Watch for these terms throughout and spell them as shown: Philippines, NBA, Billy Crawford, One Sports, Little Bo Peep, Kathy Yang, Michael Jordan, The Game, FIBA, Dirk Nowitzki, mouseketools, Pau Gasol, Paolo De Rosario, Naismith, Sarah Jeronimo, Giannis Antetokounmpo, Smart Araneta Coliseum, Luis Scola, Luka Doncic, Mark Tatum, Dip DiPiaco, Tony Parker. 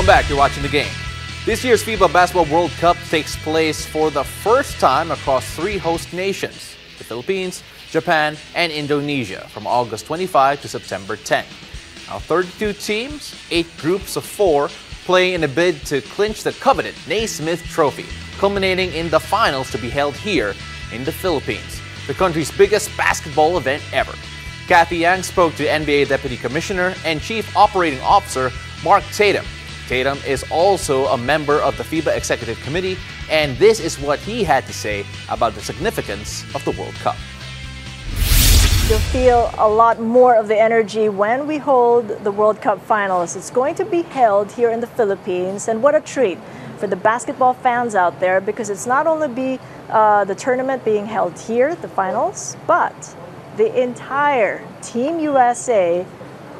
Welcome back. You're watching The Game. This year's FIBA Basketball World Cup takes place for the first time across three host nations, the Philippines, Japan, and Indonesia, from August 25 to September 10. Now, 32 teams, 8 groups of 4, play in a bid to clinch the coveted Naismith Trophy, culminating in the finals to be held here in the Philippines, the country's biggest basketball event ever. Kathy Yang spoke to NBA Deputy Commissioner and Chief Operating Officer Mark Tatum. Tatum is also a member of the FIBA Executive Committee, and this is what he had to say about the significance of the World Cup. You'll feel a lot more of the energy when we hold the World Cup finals. It's going to be held here in the Philippines, and what a treat for the basketball fans out there, because it's not only the tournament being held here, the finals, but the entire Team USA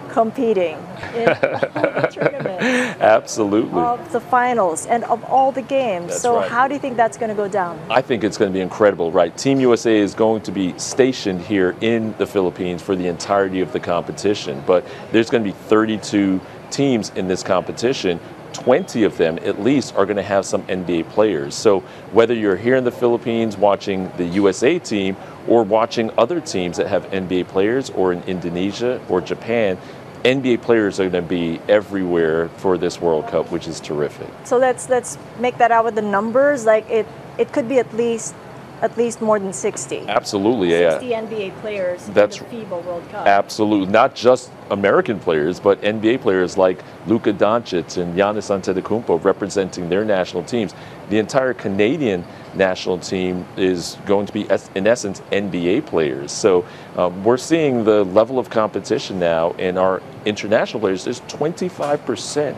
competing in the tournament. Absolutely. Of the finals and of all the games. That's so right. How do you think that's going to go down? I think it's going to be incredible, right? Team USA is going to be stationed here in the Philippines for the entirety of the competition, but there's going to be 32 teams in this competition. 20 of them at least are going to have some NBA players. So whether you're here in the Philippines watching the USA team or watching other teams that have NBA players, or in Indonesia or Japan, NBA players are going to be everywhere for this World Cup, which is terrific. So let's make that out with the numbers. Like it could be at least more than 60. Absolutely, yeah. 60 NBA players in the FIBA World Cup. Absolutely. Not just American players, but NBA players like Luka Doncic and Giannis Antetokounmpo representing their national teams. The entire Canadian national team is going to be, in essence, NBA players. So we're seeing the level of competition now in our international players. There's 25%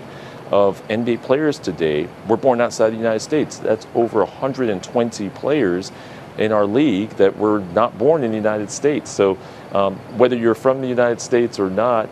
of NBA players today were born outside the United States. That's over 120 players in our league that were not born in the United States. So whether you're from the United States or not,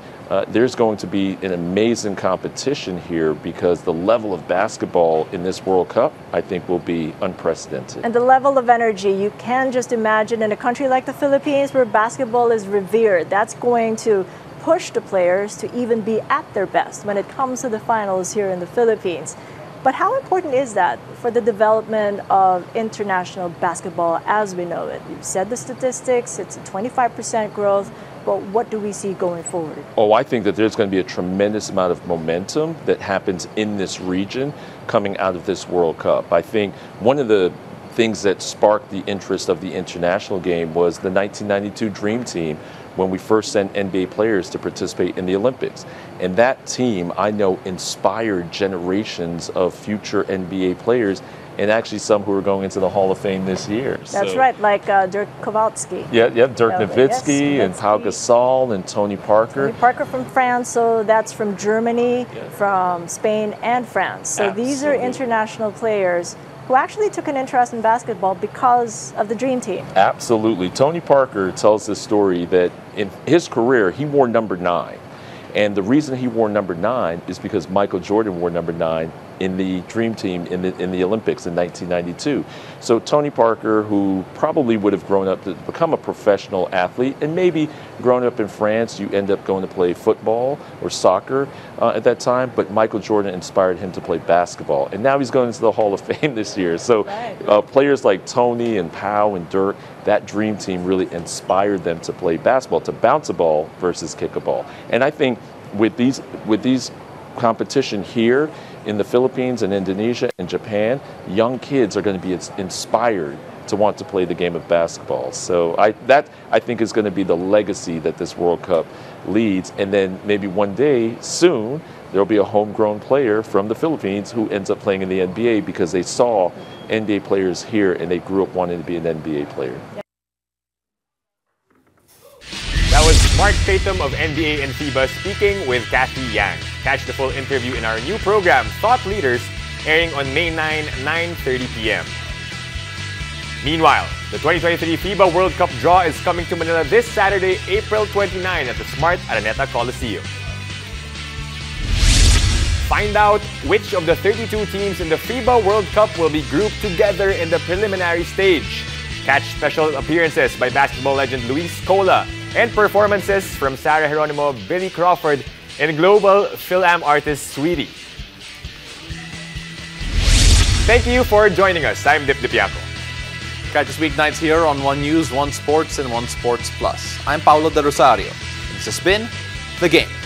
there's going to be an amazing competition here, because the level of basketball in this World Cup, I think, will be unprecedented. And the level of energy, you can just imagine in a country like the Philippines where basketball is revered. That's going to push the players to even be at their best when it comes to the finals here in the Philippines. But how important is that for the development of international basketball as we know it? You've said the statistics, it's a 25% growth, but what do we see going forward? Oh, I think that there's going to be a tremendous amount of momentum that happens in this region coming out of this World Cup. I think one of the things that sparked the interest of the international game was the 1992 Dream Team, when we first sent NBA players to participate in the Olympics. And that team, I know, inspired generations of future NBA players, and actually some who are going into the Hall of Fame this year. That's so right, like Dirk Nowitzki. Yeah, Dirk Nowitzki, yes, and Pau Gasol and Tony Parker. Tony Parker from France, so that's from Germany, yes, from Spain, and France. So absolutely, these are international players who actually took an interest in basketball because of the Dream Team. Absolutely. Tony Parker tells this story that in his career, he wore number 9. And the reason he wore number 9 is because Michael Jordan wore number 9 in the Dream Team in the Olympics in 1992. So Tony Parker, who probably would have grown up to become a professional athlete, and maybe grown up in France, you end up going to play football or soccer at that time, but Michael Jordan inspired him to play basketball. And now he's going into the Hall of Fame this year. So players like Tony and Pau and Dirk, that Dream Team really inspired them to play basketball, to bounce a ball versus kick a ball. And I think with these competition here in the Philippines and Indonesia and Japan, young kids are going to be inspired to want to play the game of basketball. So I think is going to be the legacy that this World Cup leads. And then maybe one day soon, there'll be a homegrown player from the Philippines who ends up playing in the NBA because they saw NBA players here and they grew up wanting to be an NBA player. That was Mark Tatum of NBA and FIBA speaking with Kathy Yang. Catch the full interview in our new program, Thought Leaders, airing on May 9, 9:30 p.m. Meanwhile, the 2023 FIBA World Cup draw is coming to Manila this Saturday, April 29 at the Smart Araneta Coliseum. Find out which of the 32 teams in the FIBA World Cup will be grouped together in the preliminary stage. Catch special appearances by basketball legend Luis Scola and performances from Sarah Jeronimo, Billy Crawford, and global Phil Am artist Sweetie. Thank you for joining us. I'm Dip DiPiaco. Catch us weeknights here on One News, One Sports, and One Sports Plus. I'm Paolo De Rosario. This has been The Game.